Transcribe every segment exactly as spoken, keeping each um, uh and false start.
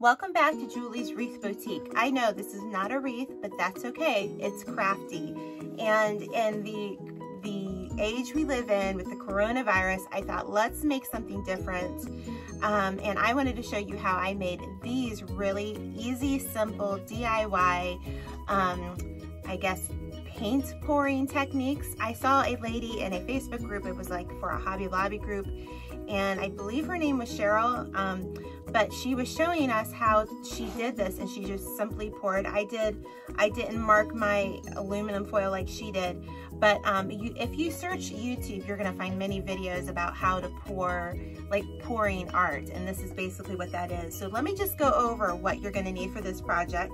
Welcome back to Julie's Wreath Boutique. I know this is not a wreath, but that's okay. It's crafty. And in the, the age we live in with the coronavirus, I thought let's make something different. Um, and I wanted to show you how I made these really easy, simple D I Y, um, I guess, paint pouring techniques. I saw a lady in a Facebook group. It was like for a Hobby Lobby group. And I believe her name was Cheryl, um, but she was showing us how she did this, and she just simply poured. I did, I didn't mark my aluminum foil like she did, but um, you, if you search YouTube, you're gonna find many videos about how to pour, like pouring art, and this is basically what that is. So let me just go over what you're gonna need for this project.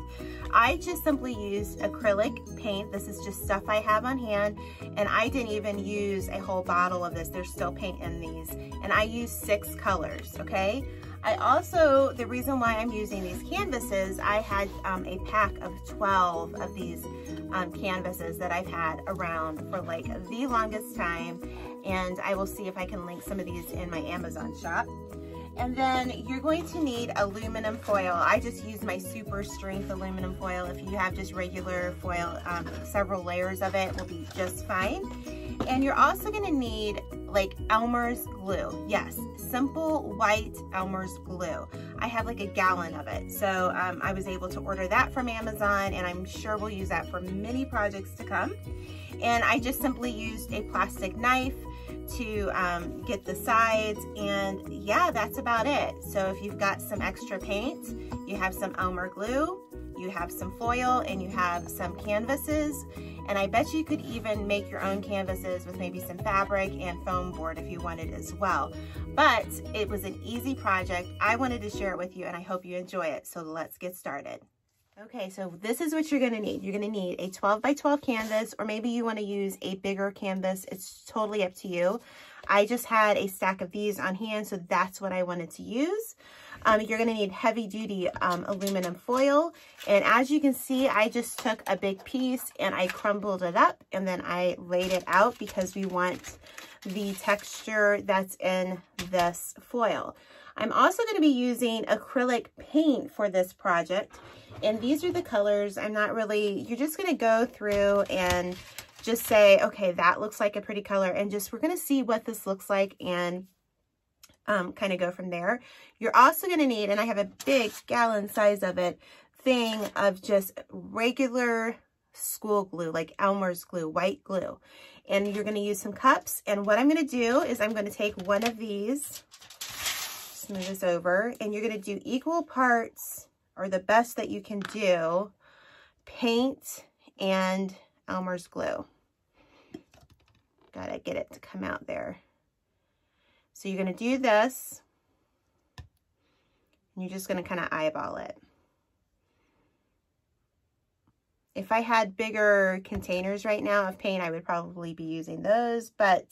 I just simply used acrylic paint. This is just stuff I have on hand, and I didn't even use a whole bottle of this. There's still paint in these, and I use six colors, okay? I also, the reason why I'm using these canvases, I had um, a pack of twelve of these um, canvases that I've had around for like the longest time, and I will see if I can link some of these in my Amazon shop. And then you're going to need aluminum foil. I just use my super strength aluminum foil. If you have just regular foil, um, several layers of it will be just fine. And you're also gonna need like Elmer's glue. Yes, simple white Elmer's glue. I have like a gallon of it. So um, I was able to order that from Amazon, and I'm sure we'll use that for many projects to come. And I just simply used a plastic knife to um, get the sides, and yeah, that's about it. So if you've got some extra paint, you have some Elmer glue, you have some foil, and you have some canvases, and I bet you could even make your own canvases with maybe some fabric and foam board if you wanted as well. But it was an easy project. I wanted to share it with you, and I hope you enjoy it. So let's get started. Okay, so this is what you're gonna need. You're gonna need a twelve by twelve canvas, or maybe you wanna use a bigger canvas. It's totally up to you. I just had a stack of these on hand, so that's what I wanted to use. Um, you're gonna need heavy duty um, aluminum foil. And as you can see, I just took a big piece and I crumbled it up, and then I laid it out because we want the texture that's in this foil. I'm also gonna be using acrylic paint for this project. And these are the colors. I'm not really, you're just gonna go through and just say, okay, that looks like a pretty color. And just, we're gonna see what this looks like and um, kind of go from there. You're also gonna need, and I have a big gallon size of it, thing of just regular school glue, like Elmer's glue, white glue. And you're gonna use some cups. And what I'm gonna do is I'm gonna take one of these, move this over, and you're going to do equal parts, or the best that you can do, paint and Elmer's glue. Gotta get it to come out there. So you're going to do this, and you're just going to kind of eyeball it. If I had bigger containers right now of paint, I would probably be using those, but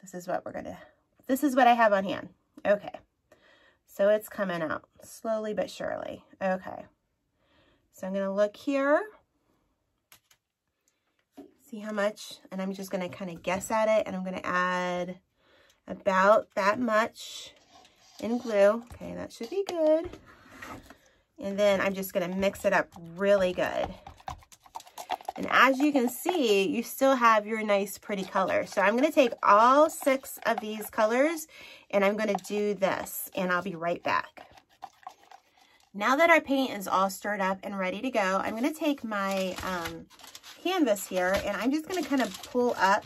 this is what we're going to This is what I have on hand. Okay, so it's coming out slowly but surely. Okay, so I'm gonna look here, see how much, and I'm just gonna kind of guess at it, and I'm gonna add about that much in glue. Okay, that should be good. And then I'm just gonna mix it up really good. And as you can see, you still have your nice pretty color. So I'm gonna take all six of these colors, and I'm gonna do this, and I'll be right back. Now that our paint is all stirred up and ready to go, I'm gonna take my um, canvas here, and I'm just gonna kind of pull up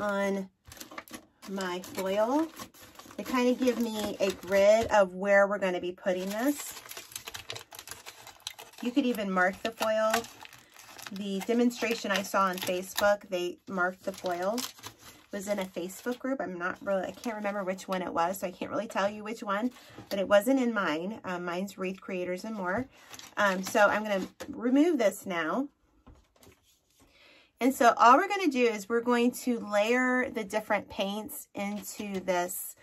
on my foil to kind of give me a grid of where we're gonna be putting this. You could even mark the foil. The demonstration I saw on Facebook, they marked the foil. It was in a Facebook group. I'm not really, I can't remember which one it was, so I can't really tell you which one, but it wasn't in mine. Um, mine's Wreath Creators and More. Um, so I'm gonna remove this now. And so all we're gonna do is we're going to layer the different paints into this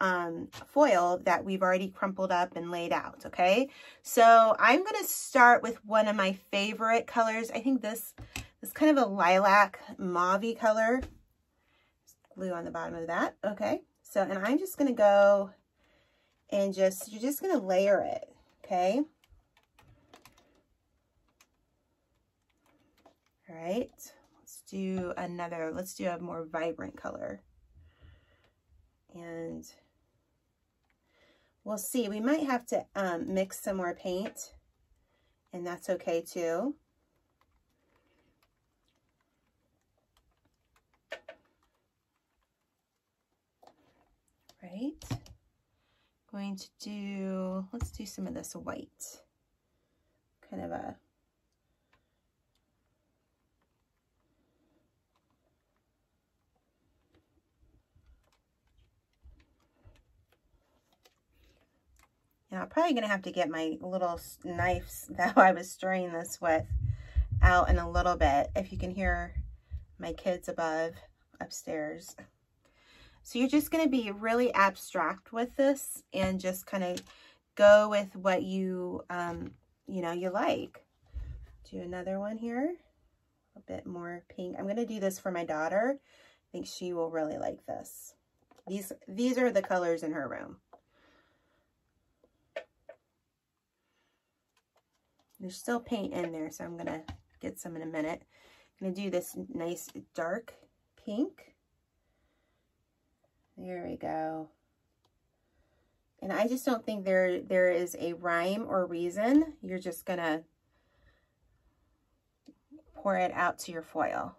um, foil that we've already crumpled up and laid out. Okay. So I'm going to start with one of my favorite colors. I think this is kind of a lilac mauve color. Just glue on the bottom of that. Okay. So, and I'm just going to go and just, you're just going to layer it, okay? All right, let's do another, let's do a more vibrant color. And we'll see, we might have to um, mix some more paint, and that's okay too. Right, going to do, let's do some of this white, kind of a, now I'm probably going to have to get my little knives that I was stirring this with out in a little bit, if you can hear my kids above, upstairs. So you're just going to be really abstract with this and just kind of go with what you, um, you know, you like. Do another one here, a bit more pink. I'm going to do this for my daughter. I think she will really like this. These, these are the colors in her room. There's still paint in there, so I'm going to get some in a minute. I'm going to do this nice dark pink. There we go. And I just don't think there there is a rhyme or reason. You're just going to pour it out to your foil.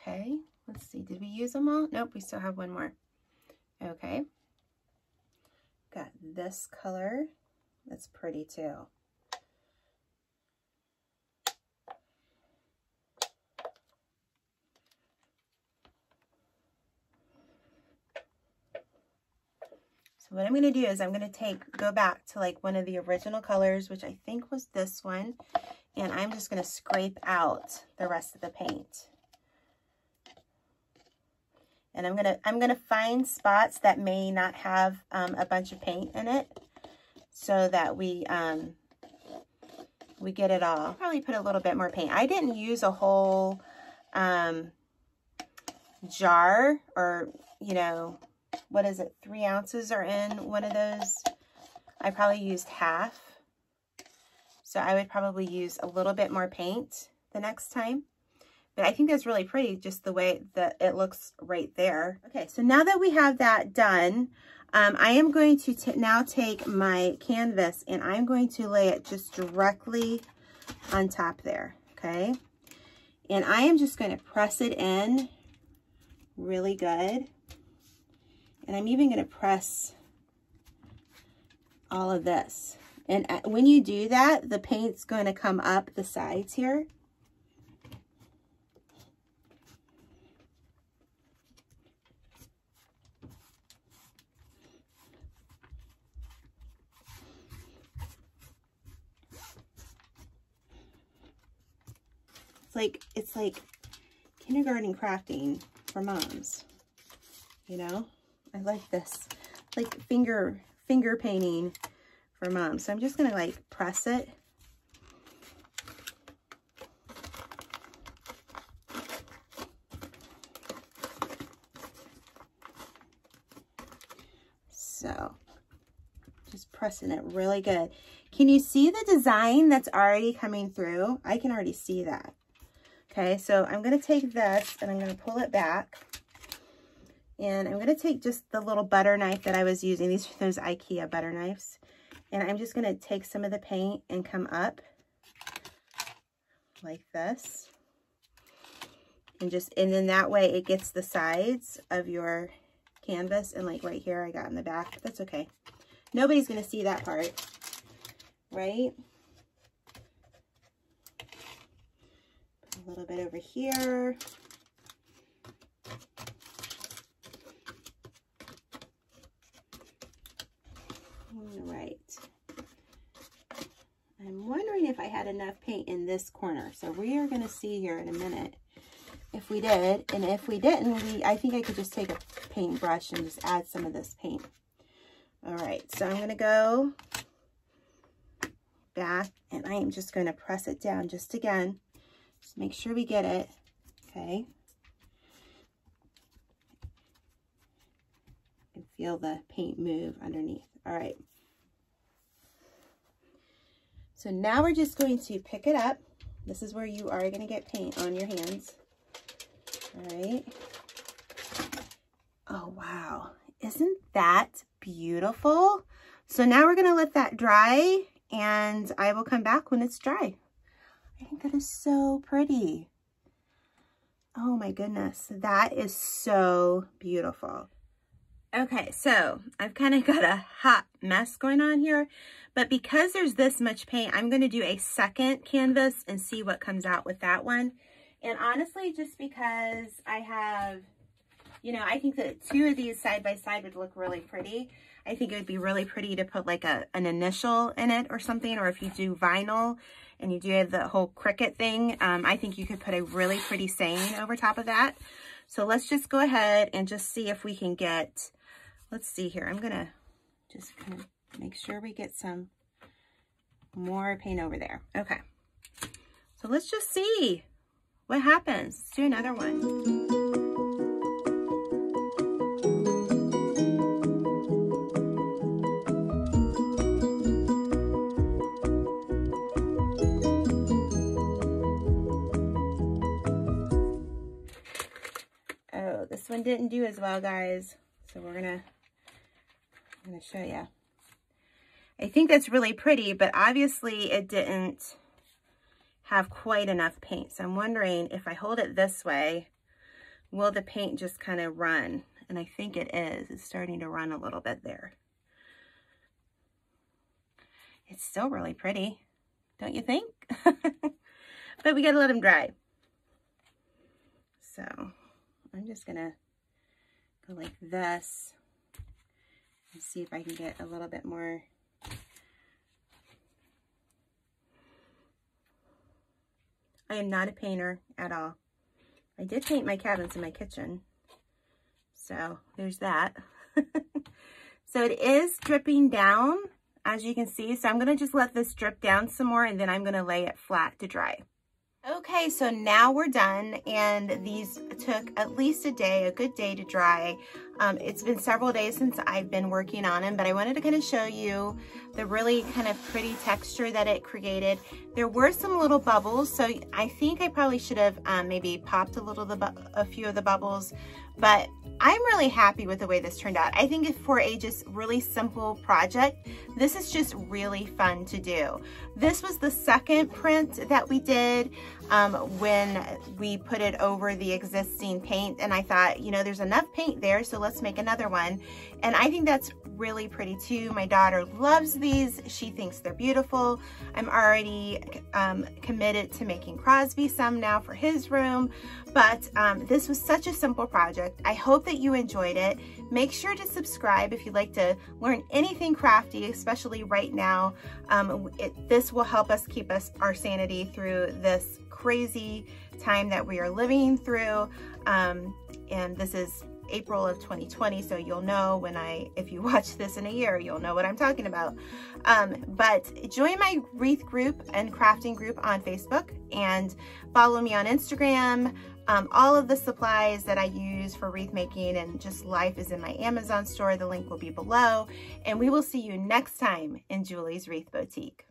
Okay, let's see. Did we use them all? Nope, we still have one more. Okay. Got this color. That's pretty too. So what I'm going to do is I'm going to take, go back to like one of the original colors, which I think was this one. And I'm just going to scrape out the rest of the paint. And I'm going to, I'm going to find spots that may not have um, a bunch of paint in it so that we, um, we get it all. Probably put a little bit more paint. I didn't use a whole um, jar or, you know, what is it, three ounces are in one of those. I probably used half. So I would probably use a little bit more paint the next time. But I think that's really pretty, just the way that it looks right there. Okay, so now that we have that done, um, I am going to t now take my canvas and I'm going to lay it just directly on top there, okay? And I am just gonna press it in really good. And I'm even gonna press all of this. And when you do that, the paint's gonna come up the sides here. It's like, it's like kindergarten crafting for moms, you know? I like this, like finger finger painting for mom. So I'm just gonna like press it. So just pressing it really good. Can you see the design that's already coming through? I can already see that. Okay, so I'm gonna take this and I'm gonna pull it back. And I'm going to take just the little butter knife that I was using. These are those IKEA butter knives. And I'm just going to take some of the paint and come up like this. And just, and then that way it gets the sides of your canvas. And like right here, I got in the back, but that's okay. Nobody's going to see that part, right? Put a little bit over here. Right. I'm wondering if I had enough paint in this corner. So we are going to see here in a minute if we did. And if we didn't, we, I think I could just take a paintbrush and just add some of this paint. All right. So I'm going to go back and I am just going to press it down just again. Just make sure we get it. Okay. feel the paint move underneath. All right. So now we're just going to pick it up. This is where you are going to get paint on your hands. All right. Oh, wow. Isn't that beautiful? So now we're going to let that dry and I will come back when it's dry. I think that is so pretty. Oh my goodness. That is so beautiful. Okay, so I've kind of got a hot mess going on here, but because there's this much paint, I'm going to do a second canvas and see what comes out with that one. And honestly, just because I have, you know, I think that two of these side by side would look really pretty. I think it would be really pretty to put like a, an initial in it or something, or if you do vinyl and you do have the whole Cricut thing, um, I think you could put a really pretty saying over top of that. So let's just go ahead and just see if we can get, let's see here. I'm going to just kind of make sure we get some more paint over there. Okay. So let's just see what happens. Let's do another one. This one didn't do as well, guys, so we're gonna I'm gonna show you. I think that's really pretty, but obviously it didn't have quite enough paint, so I'm wondering if I hold it this way, will the paint just kind of run? And I think it is. It's starting to run a little bit there. It's still really pretty, don't you think? But we gotta let them dry. So I'm just going to go like this and see if I can get a little bit more. I am not a painter at all. I did paint my cabinets in my kitchen, so there's that. So it is dripping down, as you can see. So I'm going to just let this drip down some more, and then I'm going to lay it flat to dry. Okay, so now we're done, and these took at least a day, a good day to dry. Um, it's been several days since I've been working on them, but I wanted to kind of show you the really kind of pretty texture that it created. There were some little bubbles, so I think I probably should have um, maybe popped a little, the a few of the bubbles, but I'm really happy with the way this turned out. I think if for a just really simple project, this is just really fun to do. This was the second print that we did um, when we put it over the existing paint, and I thought, you know, there's enough paint there, so let's make another one. And I think that's really pretty too. My daughter loves these. She thinks they're beautiful. I'm already um, committed to making Crosby some now for his room, but um, this was such a simple project. I hope that you enjoyed it. Make sure to subscribe if you'd like to learn anything crafty, especially right now. Um, it, this will help us keep us our sanity through this crazy time that we are living through. Um, and this is April of twenty twenty, so you'll know when I, if you watch this in a year, you'll know what I'm talking about. Um, but join my wreath group and crafting group on Facebook, and follow me on Instagram. Um, all of the supplies that I use for wreath making and just life is in my Amazon store. The link will be below, and we will see you next time in Julie's Wreath Boutique.